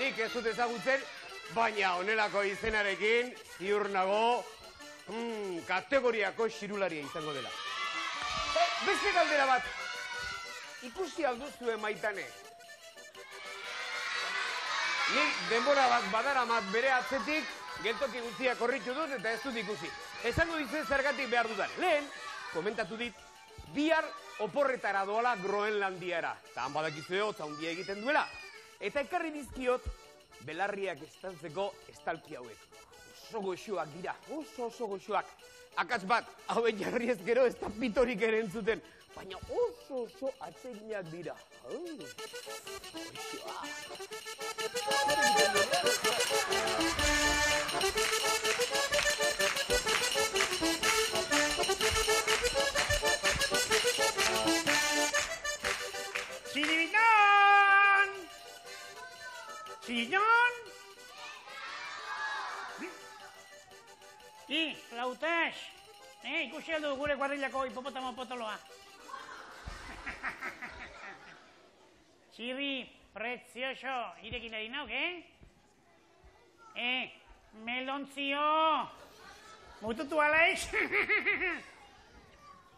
Nik ez dut ezagutzen, baina honelako izenarekin ziur nago, kategoriako zirularia izango dela. Beste galdera bat, ikusi alduzue Maitane. Nik denbora bat badaramat bere atzetik, geltoki guztiak horritu dut eta ez dut ikusi. Esango ditzen zergatik behar dudan. Lehen, komentatu dit, bihar oporretara doala Groenlandiara. Eta han badakizue hotza hundia egiten duela. Eta ekarri dizkiot, belarriak estantzeko estalki hauek. Oso goxoak dira, oso goxoak. akats bat, hauen jarri ez gero ez da pitorik ere entzuten. Baina oso atzeginak dira. Txiribiton! Txiribiton! Ti, flautaz! Ikusi aldu gure kuadrilako hipopotamo potoloa. Txirri, prezioso, irekin ari nauk, melontzio! Mututu ala ez?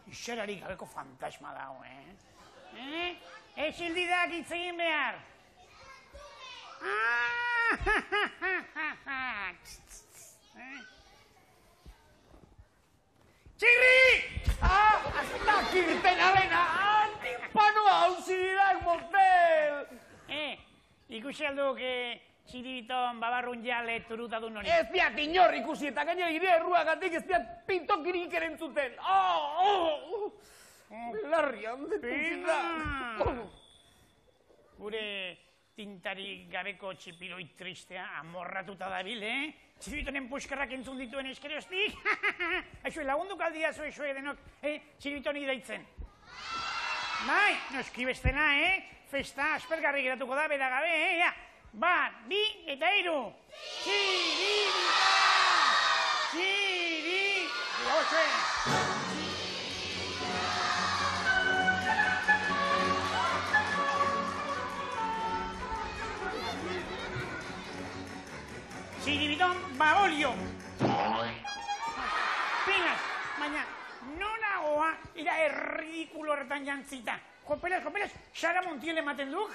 Ixerari gabeko fantasma dago, Ez hildidak itzegin behar! Txirri! Aztak irten arena! Antipanoa hauzirak mortel! Ikusi alduk Txiribiton babarrun jale turuta du nori. Ez diat inor ikusi eta gainera gire erruagatik ez diat pintokirik erentzuten! Belarrian detuzidan. Gure tintarik gabeko txipiroi tristea amorratuta dabil, Txiribitonen puskarrak entzun dituen eskerostik. Aixue, lagunduk aldia zuen denok Txiribitoni daitzen. Bai, noski bestena, festa aspergarri geratuko da beragabe, bat, bi eta hiru. Txiribita! Txiribita! Txiribiton babolio! Pinas, baina nona goa ira erridikulo horretan jantzita. Koperaz, Sara Montiel ematen duk?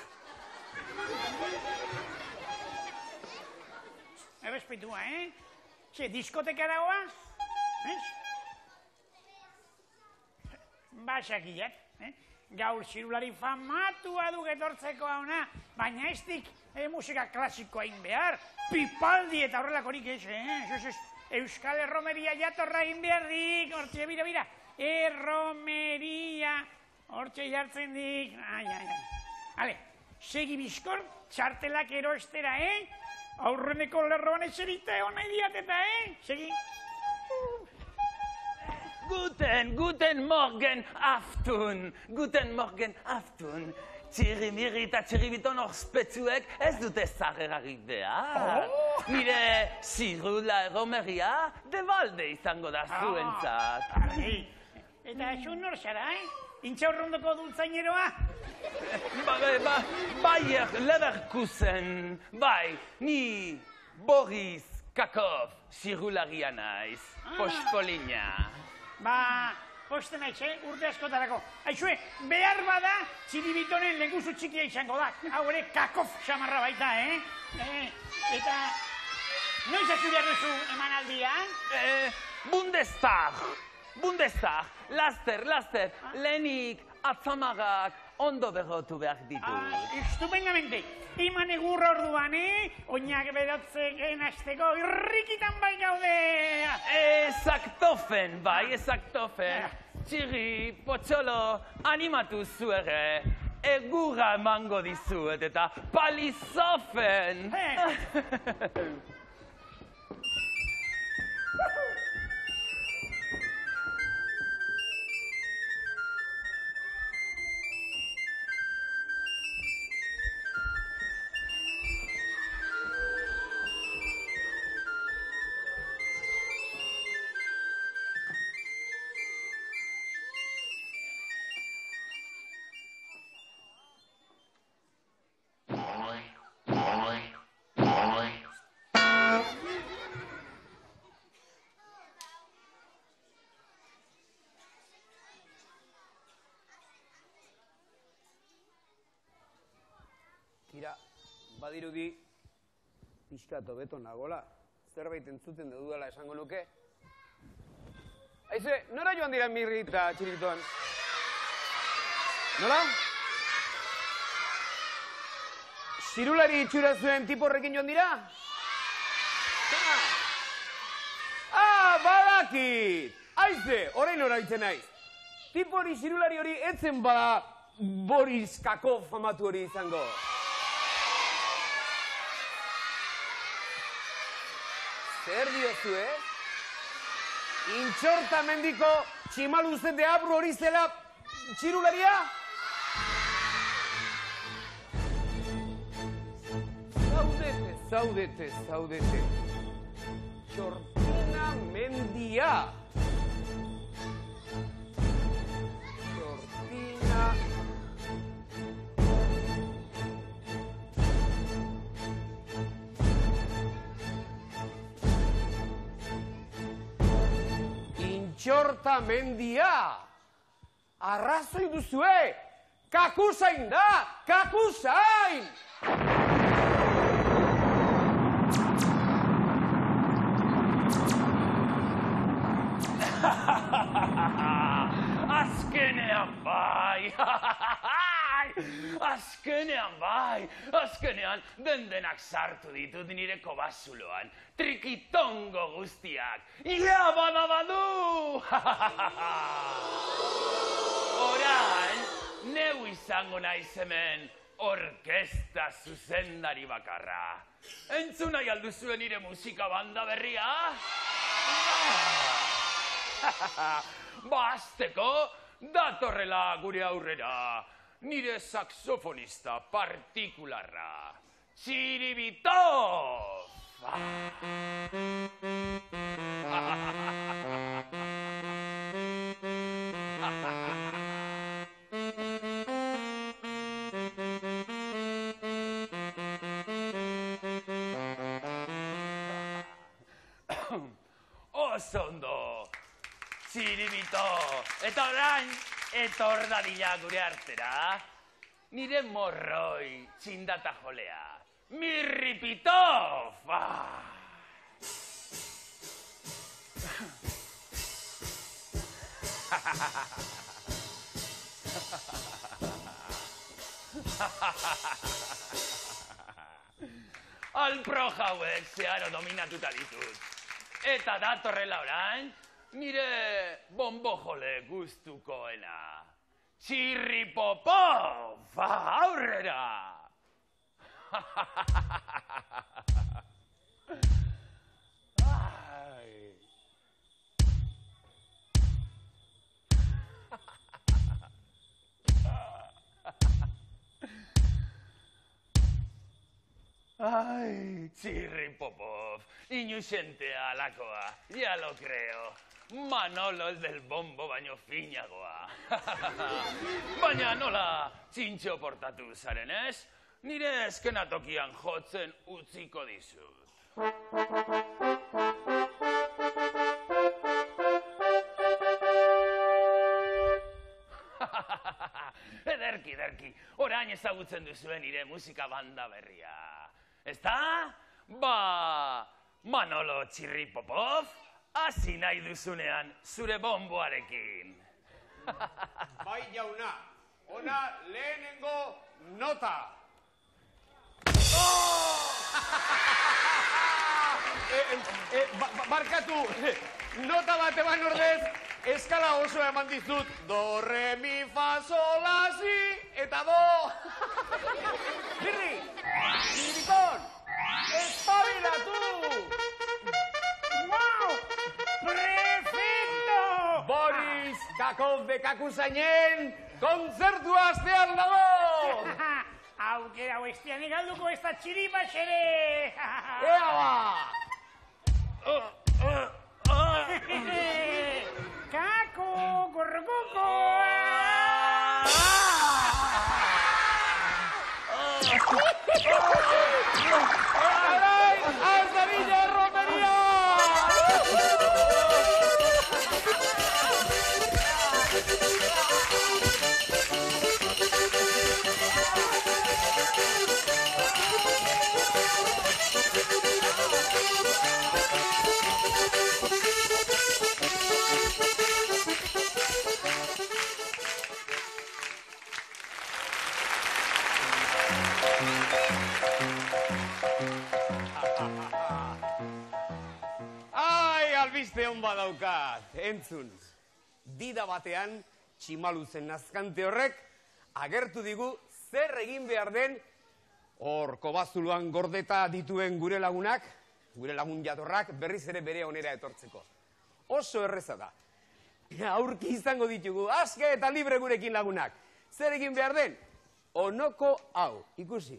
Errespetua, Txe, diskotekara goa? Basak iat, gaur zirulari famatua duk etortzeko hauna, baina ez dik musika klasikoa egin behar, Pipaldi eta horrelakorik ez, Euskal Erromeria jatorra egin behar dik, hortxe, bira, erromeria, hortxe jartzen dik, Ale, segi bizkor, txartelak erostera, aurreneko lerroan eserita egon nahi diateta, segi. Guten Morgen, Aftun. Txirri, Mirri eta Txiribiton orzpetsuek ez dute zarrerarik behar. Nire zirula erromeria debalde izango da zuentzat. Eta zu nor zara, Intxaurrondoko dultzaineroa? Bayer Leverkusen, bai, ni Boris Kakov zirularia naiz, pospolina. Posten aixe, urte askotarako. Aixue, behar bada, Txiribitonen lenguzu txikia izango da. Hau ere, Kakof xamarra baita, Eta, noiz hasi behar duzu emanaldia? Bundestag, laster, lehenik atzamagak ondo berrotu behar ditu. Estupendamente, iman egurra orduan, oinak bedatzeken azteko irrikitan bai gaude. Ezaktofen. Txirri, potxolo, animatu zuere, egurra emango dizuet eta palizofen. Tira, badirudi, pixkato beto nagola, zerbait entzuten dudala esango nuke. Aize, nora joan dira Mirri eta Txiribiton? Nola? Zirulari itxura zuen tiporrekin joan dira? Badakit! Aize, orain horaitzen naiz. Tipo hori, xirulari hori, etzen bada Boriskako famatu hori izango. Zer diozu, eh? Intxorta mendiko tximaluzete abru hori zela txirularia? Zaudete, zaudete, zaudete. Txortuna mendia. Txortina... Intxorta mendia! Arrazoi duzue! Kakusain da! Kakusain! Azkenean bai, azkenean bai, azkenean den-denak sartu ditut nire kobazuloan, trikitongo guztiak, ia badabadu! Orain, neu izango naiz hemen orkesta zuzendari bakarra. Entzun nahi alduzuen nire musika banda berria? Ba, azteko, datorrela gure aurrera, nire saxofonista partikularra, Txiribitov! Osondo! Txiribito, eta orain, etor dadila gure artera, nire morroi txindata jolea, Mirri pitofa! Alpro jauek zeharo dominatuta ditut, eta datorrela orain, nire bombo jole guztukoena. Txirripopo! Fa aurrera! Ai, Txirripopov, inusentea alakoa, ya lo creo. Manolo ez del bombo baino finagoa. Baina nola txintxo portatu zaren ez? Nire eskenatokian jotzen utziko dizut. Ederki, ederki, orain ezagutzen duzuen nire musika banda berria. Ezta? Ba, Manolo Txirripopov, hasi nahi duzunean, zure bomboarekin. Bai jauna, ona lehenengo nota. Barkatu, nota bate ban ordez, eskala osoa eman dizut. Do, re, mi, fa, sol, la, si, eta do. Mirri, Txiribiton, espabilatu! Kakov de Kakusainen, kontzertua astean dago! Aukera bestian egalduko ez da txiripa xere! Ea ba! Kako, gorrokoko! Alain, azarilla erromeria! albiste hon badaukat, entzun. Dida batean, Tximaluzen nazkante horrek, agertu digu zer egin behar den, hor kobazuluan gordeta dituen gure lagun jatorrak berriz ere bere onera etortzeko. Oso erreza da. Aurki izango ditugu, aske eta libre gurekin lagunak. Zer egin behar den? Honako hau, ikusi.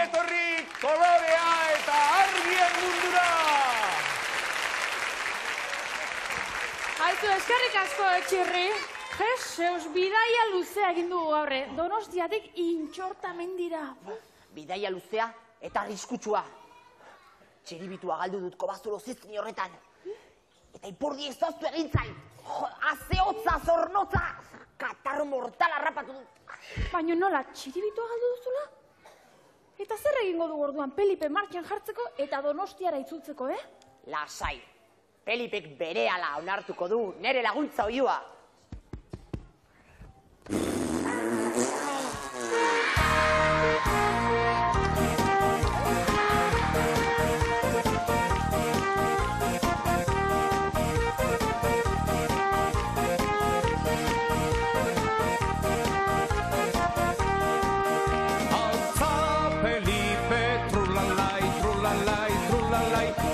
Etorri, kolorea eta argien mundura! Aizu, eskerrik asko, Txirri. Jesus, bidaia luzea egin dugu aurre. Donostiatik intxortamendira. Bidaia luzea eta arriskutsua. Txiribitua galdu dut kobazulo zizkin horretan. Eta ipurdi ez doztu egin zain. Azeotza, zornotza, katarro mortala rapatu dut. Baina nola, Txiribitua galdu duzula? Eta zer egingo du orduan Pelipe martxan jartzeko eta Donostiara itzultzeko, Lasai, Pelipek berehala onartuko du, nere laguntza oiua.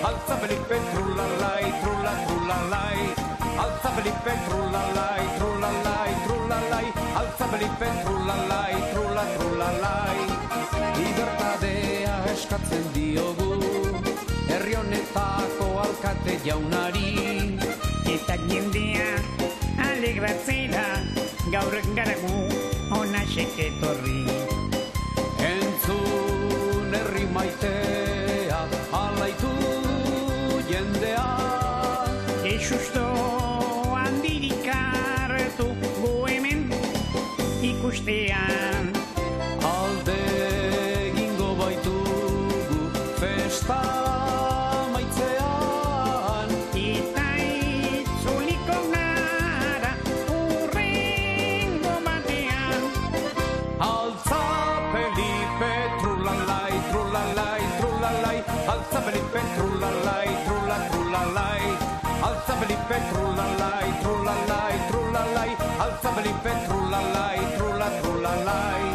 Alza Felipe, trulalai, trula, trulalai. Libertadea eskatzen diogu herri honetako alkate jaunari. Eta jendea alegratzera gaur garagu honaxek etorri. Entzun herri maitea alaitu jendea. Isusto handirikatu goemen ikustean. Alde egingo baitugu festa maitzean. Eta itzuliko gara urrengo batean. Altza Felipe, trulalai, trulalai, trulalai. Altza Felipe, trulalai, trula, trulalai. Altza Felipe, trulalai, trulalai, trulalai. Alza Felipe, trulalai, trula, trulalai.